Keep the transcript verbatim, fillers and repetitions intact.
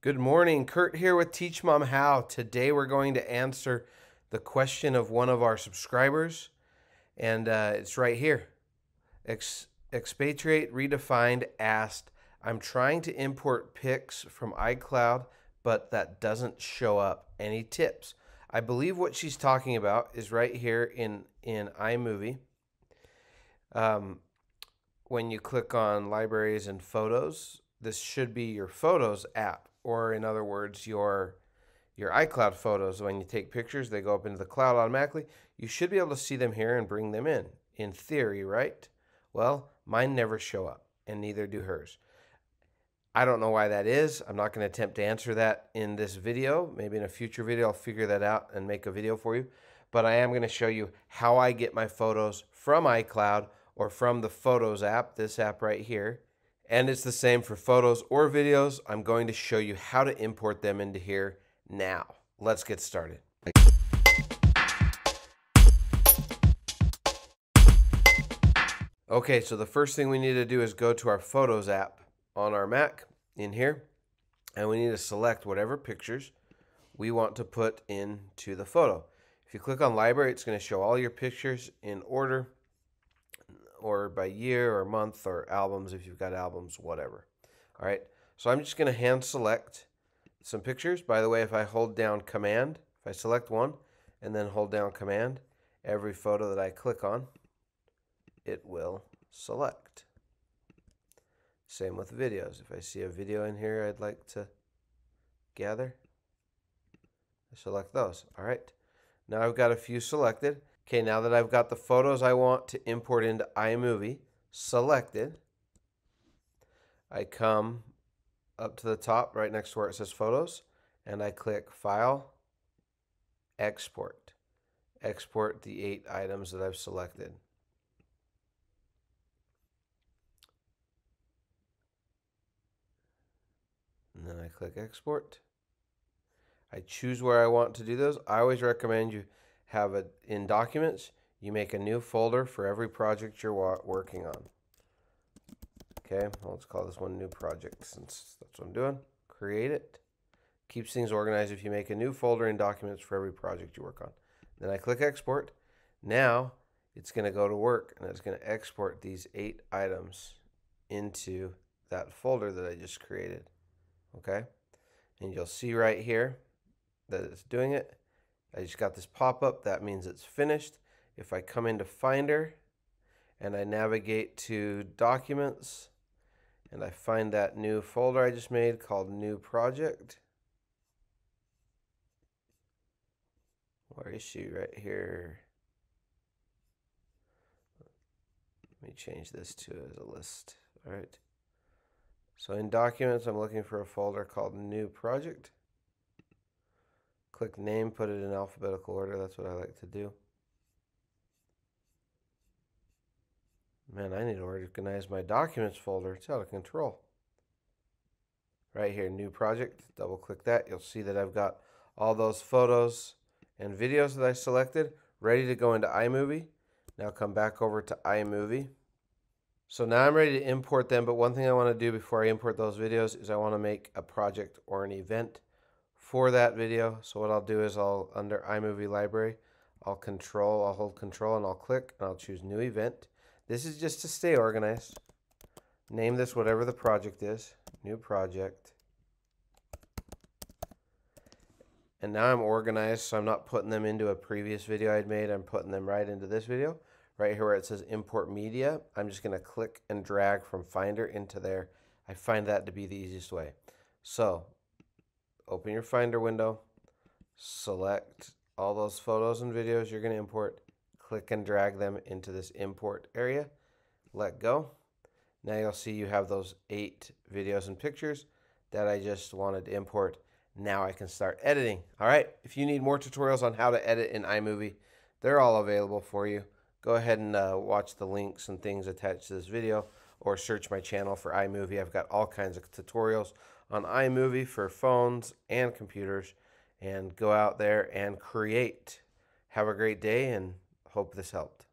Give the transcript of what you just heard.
Good morning, Kurt here with Teach Mom How. Today we're going to answer the question of one of our subscribers, and uh, it's right here. Ex Expatriate Redefined asked, I'm trying to import pics from iCloud, but that doesn't show up. Any tips? I believe what she's talking about is right here in, in iMovie. Um, when you click on Libraries and Photos, this should be your Photos app. Or in other words, your, your iCloud photos. When you take pictures, they go up into the cloud automatically. You should be able to see them here and bring them in, in theory, right? Well, mine never show up, and neither do hers. I don't know why that is. I'm not going to attempt to answer that in this video. Maybe in a future video, I'll figure that out and make a video for you. But I am going to show you how I get my photos from iCloud or from the Photos app, this app right here. And it's the same for photos or videos. I'm going to show you how to import them into here now. Let's get started. Okay, so the first thing we need to do is go to our Photos app on our Mac in here, and we need to select whatever pictures we want to put into the photo. If you click on Library, it's going to show all your pictures in order, or by year or month, or albums if you've got albums, whatever. All right, so I'm just going to hand select some pictures. By the way, if I hold down Command, if I select one and then hold down Command, every photo that I click on, it will select. Same with videos. If I see a video in here I'd like to gather, I select those. All right, now I've got a few selected. Okay, now that I've got the photos I want to import into iMovie selected, I come up to the top right next to where it says Photos, and I click File, Export. Export the eight items that I've selected. And then I click Export. I choose where I want to do those. I always recommend you have it in Documents. You make a new folder for every project you're working on. Okay, well, let's call this one New Project since that's what I'm doing. Create it. Keeps things organized if you make a new folder in Documents for every project you work on. Then I click Export. Now it's going to go to work, and it's going to export these eight items into that folder that I just created. Okay, and you'll see right here that it's doing it. I just got this pop-up. That means it's finished. If I come into Finder and I navigate to Documents and I find that new folder I just made called New Project. Where is she? Right here. Let me change this to as a list. All right. So in Documents, I'm looking for a folder called New Project. Click Name, put it in alphabetical order. That's what I like to do. Man, I need to organize my Documents folder. It's out of control. Right here, New Project. Double click that. You'll see that I've got all those photos and videos that I selected ready to go into iMovie. Now come back over to iMovie. So now I'm ready to import them, but one thing I want to do before I import those videos is I want to make a project or an event for that video. So what I'll do is I'll, under iMovie Library, I'll control, I'll hold Control and I'll click and I'll choose New Event. This is just to stay organized. Name this whatever the project is, New Project. And now I'm organized, so I'm not putting them into a previous video I'd made. I'm putting them right into this video. Right here where it says Import Media, I'm just gonna click and drag from Finder into there. I find that to be the easiest way. So, open your Finder window, select all those photos and videos you're going to import, click and drag them into this import area, let go. Now you'll see you have those eight videos and pictures that I just wanted to import. Now I can start editing. All right, if you need more tutorials on how to edit in iMovie, they're all available for you. Go ahead and uh, watch the links and things attached to this video, or search my channel for iMovie. I've got all kinds of tutorials on iMovie for phones and computers, and go out there and create. Have a great day, and hope this helped.